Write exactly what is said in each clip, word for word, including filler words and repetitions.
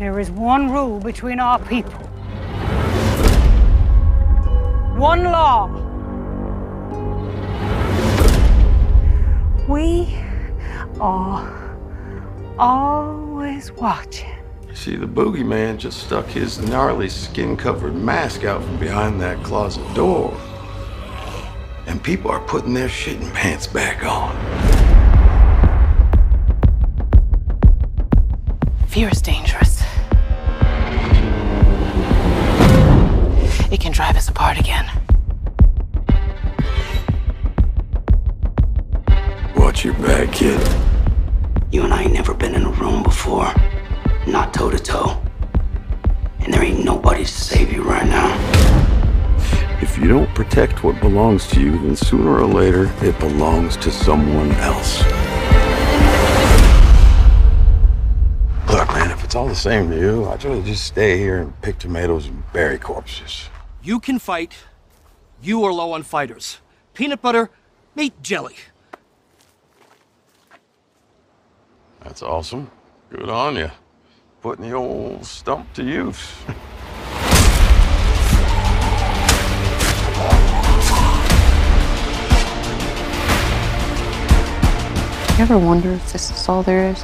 There is one rule between our people. One law. We are always watching. You see, the boogeyman just stuck his gnarly skin-covered mask out from behind that closet door. And people are putting their shitting pants back on. Fear is dangerous. It can drive us apart again. Watch your back, kid. You and I ain't never been in a room before. Not toe-to-toe. And there ain't nobody to save you right now. If you don't protect what belongs to you, then sooner or later, it belongs to someone else. Look, man, if it's all the same to you, I'd rather just stay here and pick tomatoes and bury corpses. You can fight. You are low on fighters. Peanut butter, meat jelly. That's awesome. Good on you. Putting the old stump to use. You ever wonder if this is all there is?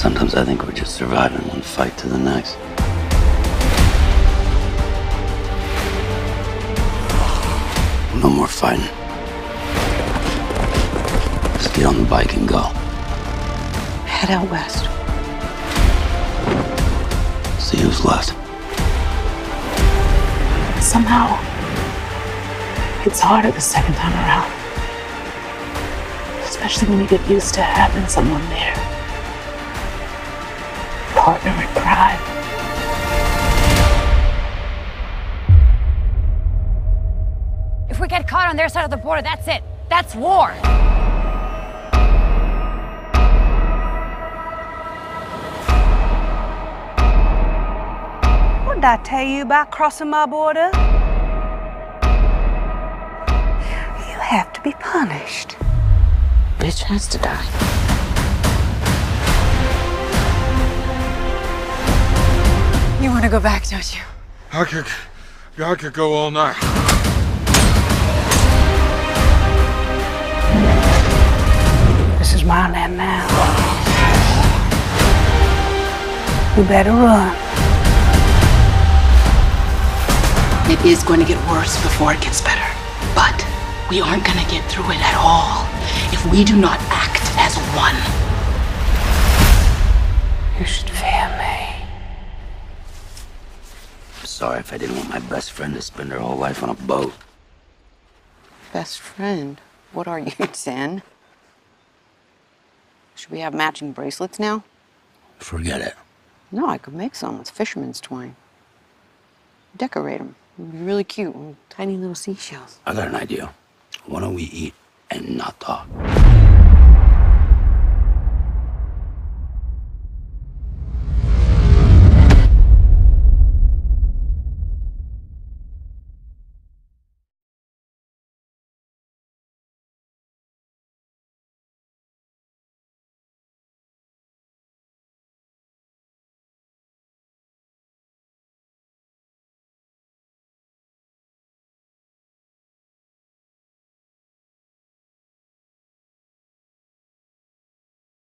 Sometimes I think we're just surviving one fight to the next. No more fighting. Just get on the bike and go. Head out west. See who's left. Somehow, it's harder the second time around. Especially when we get used to having someone there. Partner in crime. If we get caught on their side of the border, that's it. That's war. What did I tell you about crossing my border? You have to be punished. Bitch has to die. You want to go back, don't you? I could... I could go all night. This is my land now. You better run. Maybe it's going to get worse before it gets better. But we aren't going to get through it at all. If we do not act as one. You should fear me. I'm sorry if I didn't want my best friend to spend her whole life on a boat. Best friend? What are you, ten? Should we have matching bracelets now? Forget it. No, I could make some with fisherman's twine. Decorate them. It'd be really cute with tiny little seashells. I got an idea. Why don't we eat and not talk?